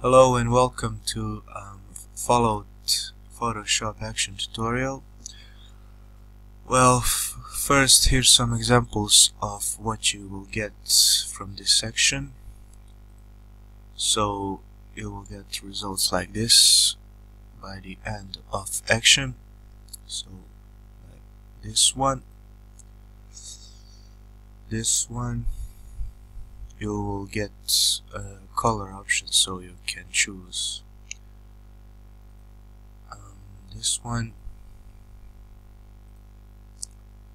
Hello and welcome to Fallout Photoshop action tutorial. Well, first here's some examples of what you will get from this section. So you will get results like this by the end of action. So like this one. You will get a color option, so you can choose this one,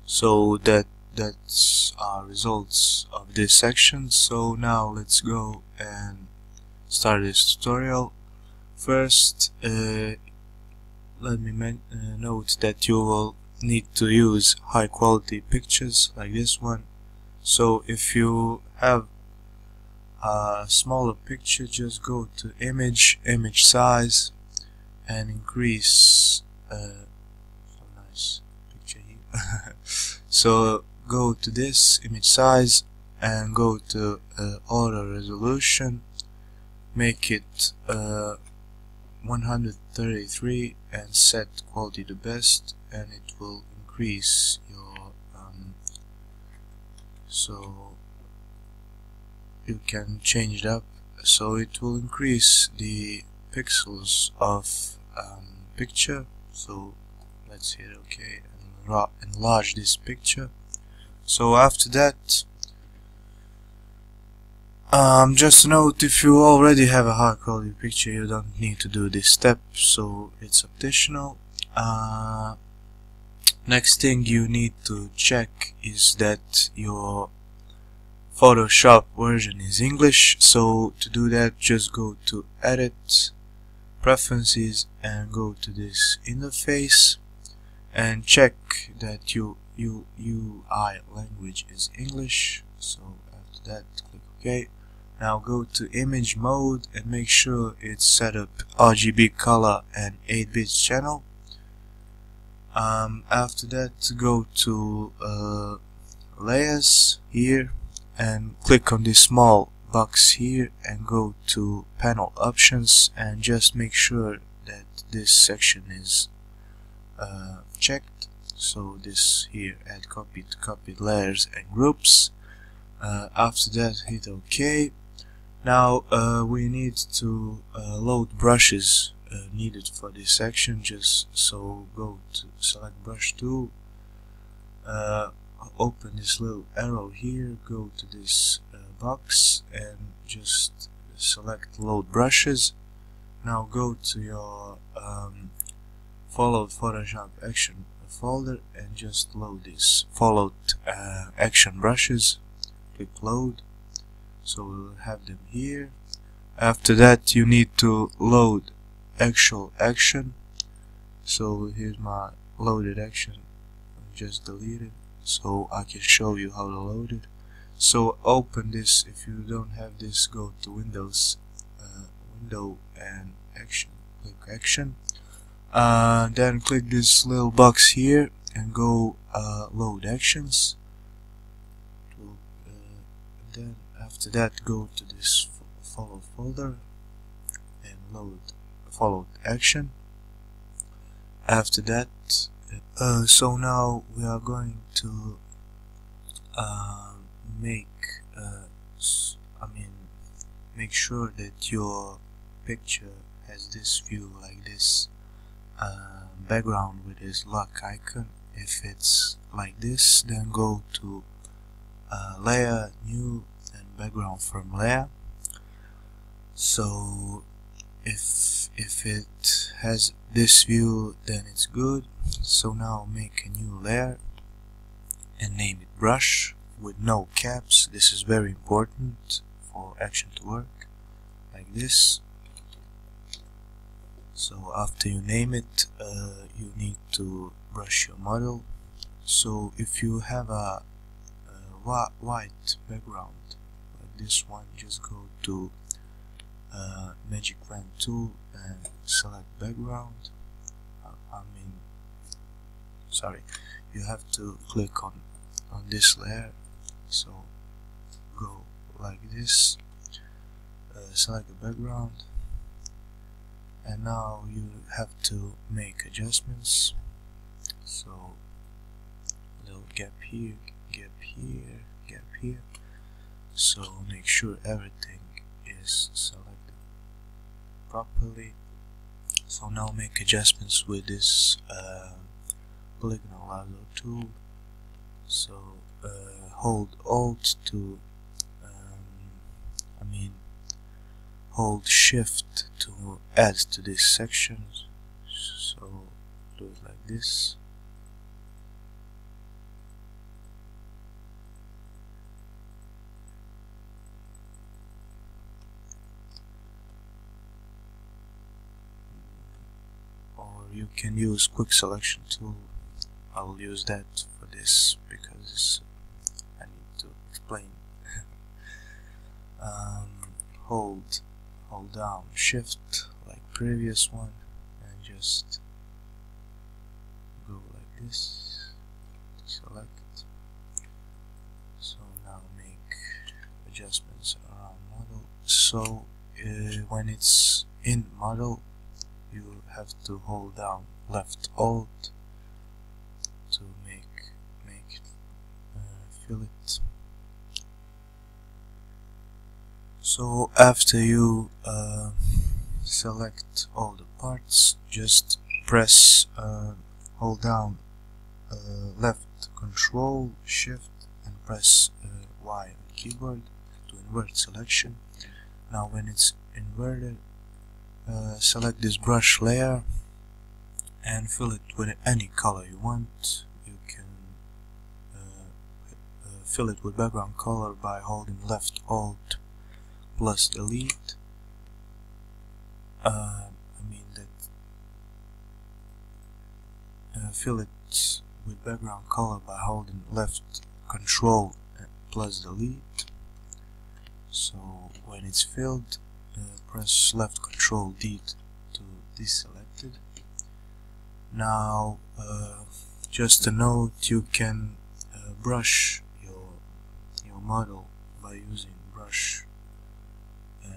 so that's our results of this section. So now let's go and start this tutorial. First, let me note that you will need to use high quality pictures like this one. So if you have a smaller picture, just go to image size and increase some nice picture here. So go to this image size and go to auto resolution, make it 133 and set quality to best, and it will increase your so you can change it up, so it will increase the pixels of picture. So let's hit OK and enlarge this picture. So after that, just note, if you already have a high quality picture, you don't need to do this step, so it's optional. Next thing you need to check is that your Photoshop version is English. So to do that, just go to Edit, Preferences, and go to this interface and check that your UI language is English. So after that, click OK. Now go to image mode and make sure it's set up RGB color and 8-bit channel. After that, go to Layers here and click on this small box here and go to panel options, and just make sure that this section is checked. So this here, add copy to copied layers and groups. After that, hit OK. Now we need to load brushes needed for this section. Just so go to select brush tool, open this little arrow here, go to this box and just select load brushes. Now go to your Fallout Photoshop action folder and just load this Fallout action brushes. Click load, so we'll have them here. After that, you need to load actual action. So here's my loaded action, just delete it so I can show you how to load it. So open this, if you don't have this, go to Windows, Window and Action, click Action, then click this little box here and go Load Actions. Then after that, go to this Fallout folder and load Fallout Action. After that, so now we are going to make sure that your picture has this view like this background with this lock icon. If it's like this, then go to Layer, New, and Background from Layer. So if it has this view, then it's good. So now make a new layer and name it brush with no caps. This is very important for action to work like this. So after you name it, you need to brush your model. So if you have a white background like this one, just go to Magic Wand tool and select background. You have to click on this layer, so go like this, select the background, and now you have to make adjustments. So little gap here, gap here, gap here, so make sure everything is selected properly. So now make adjustments with this polygonal lasso tool. So hold Alt to hold Shift to add to this section. So do it like this. Or you can use Quick Selection tool. I'll use that for this because I need to explain. Hold down Shift like previous one and just go like this, select. So now make adjustments around model. So when it's in model, you have to hold down left Alt to make fill it. So after you select all the parts, just press, hold down left Control Shift and press Y on keyboard to invert selection. Now when it's inverted, select this brush layer and fill it with any color you want. You can fill it with background color by holding left Alt plus delete. Fill it with background color by holding left Control plus delete. So when it's filled, press left Control D to deselect it. Now just a note, you can brush your model by using brush and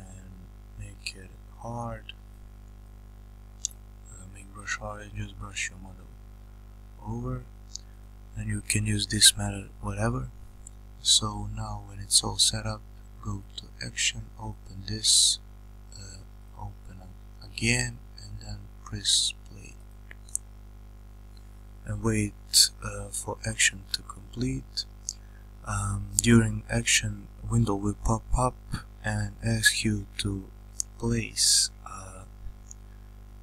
make it hard, make brush hard and just brush your model over, and you can use this method whatever. So now when it's all set up, go to Action, open this, open it again and then press play and wait for action to complete. During action, window will pop up and ask you to place a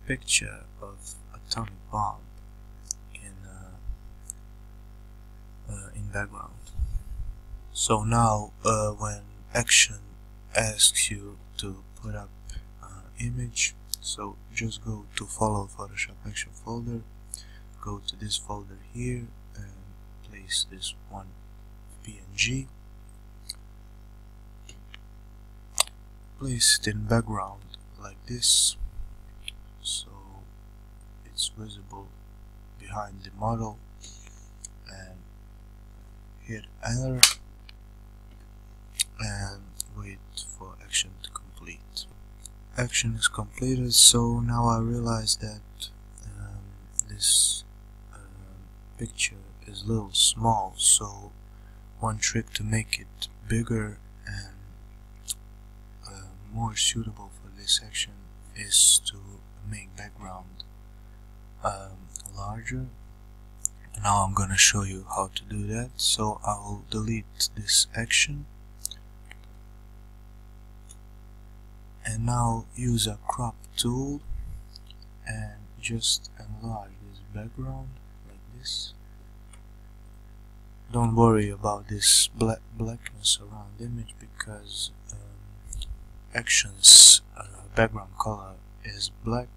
picture of atomic bomb in background. So now when action asks you to put up an image, so just go to Fallout Photoshop action folder, go to this folder here and place this one PNG. Place it in background like this, so it's visible behind the model, and hit enter and wait for action to complete. Action is completed. So now I realize that this picture is a little small, so one trick to make it bigger and more suitable for this section is to make background larger. Now I'm gonna show you how to do that. So I'll delete this action and now use a crop tool and just enlarge this background like this. Don't worry about this blackness around the image because action's background color is black.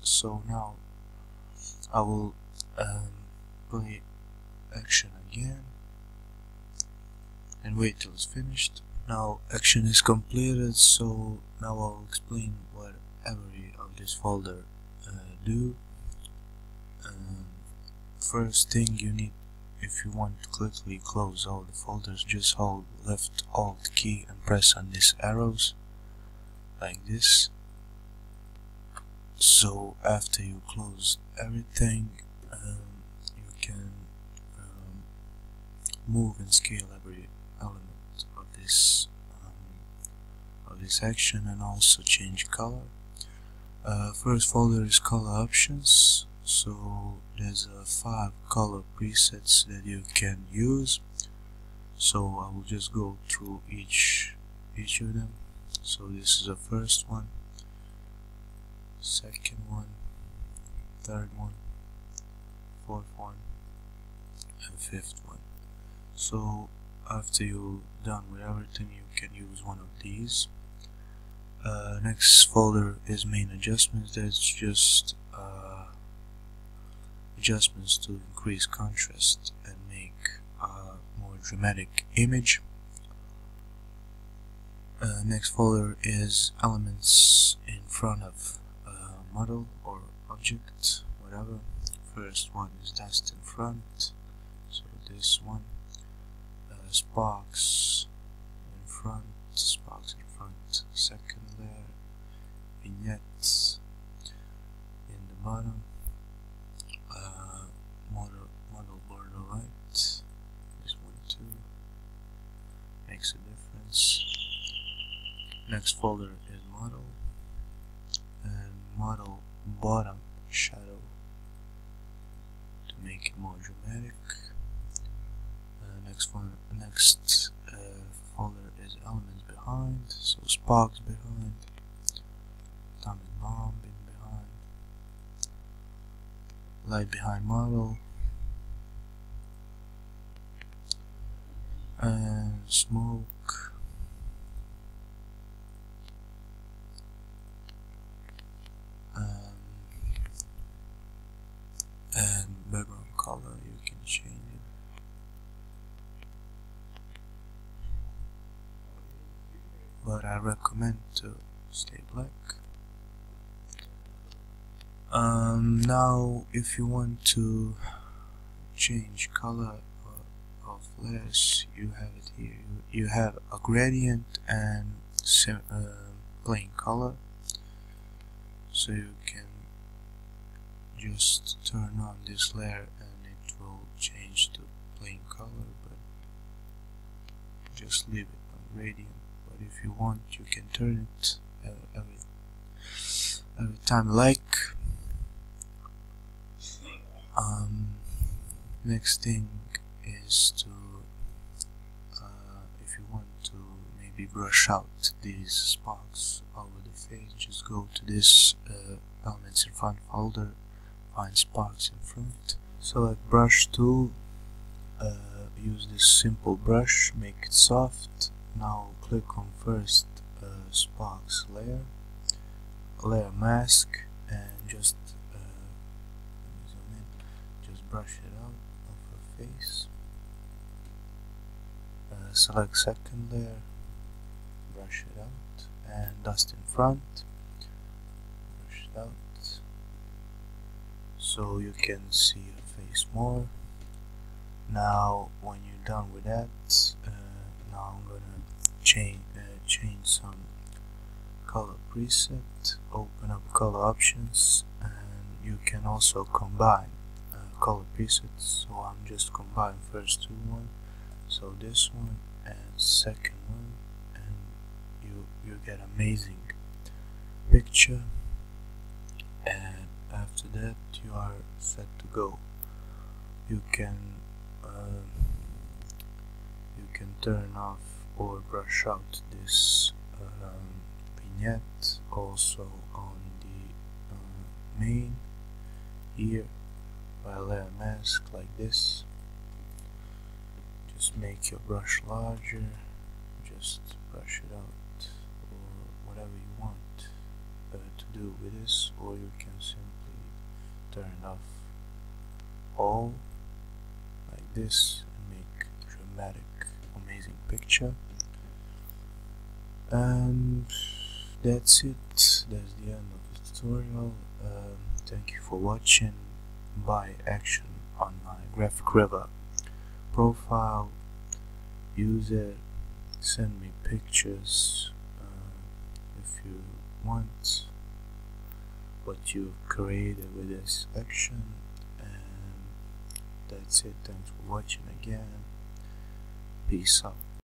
So now I will play action again and wait till it's finished. Now action is completed, so now I'll explain what every of this folder do. First thing you need, if you want to quickly close all the folders, just hold left Alt key and press on these arrows like this. So after you close everything, you can move and scale every element of this action, and also change color. First folder is color options, so there's 5 color presets that you can use. So I will just go through each of them. So this is the first one, second one, third one, fourth one, and fifth one. So after you're done with everything, you can use one of these. Next folder is main adjustments. That's just adjustments to increase contrast and make a more dramatic image. Next folder is elements in front of model or object, whatever. First one is dust in front, so this one. Sparks in front, second layer, vignettes in the bottom, model border light, this one too, makes a difference. Next folder is model, and model bottom shadow to make it more dramatic. Next folder is elements behind, so sparks behind, atomic bomb in behind, light behind model, and smoke, and background color you can change. But I recommend to stay black. Now if you want to change color of layers, you have it here. You have a gradient and plain color, so you can just turn on this layer and it will change to plain color, but just leave it on gradient. If you want, you can turn it every time like. Next thing is to if you want to maybe brush out these sparks over the face, just go to this elements in front folder, find sparks in front, select brush tool, use this simple brush, make it soft. Now click on first sparks layer mask, and just zoom in, just brush it out of her face. Select second layer, brush it out, and dust in front, brush it out, so you can see your face more. Now when you're done with that, now I'm gonna change some color preset. Open up color options, and you can also combine color presets. So I'm just combining first two, so this one and second one, and you get amazing picture. And after that, you are set to go. You can turn off or brush out this vignette, also on the main here by layer mask like this. Just make your brush larger, just brush it out, or whatever you want to do with this, or you can simply turn off all like this and make dramatic picture. And that's it, that's the end of the tutorial. Thank you for watching. Buy action on my Graphic River profile, use it, send me pictures if you want, what you created with this action. And that's it. Thanks for watching again. Peace out.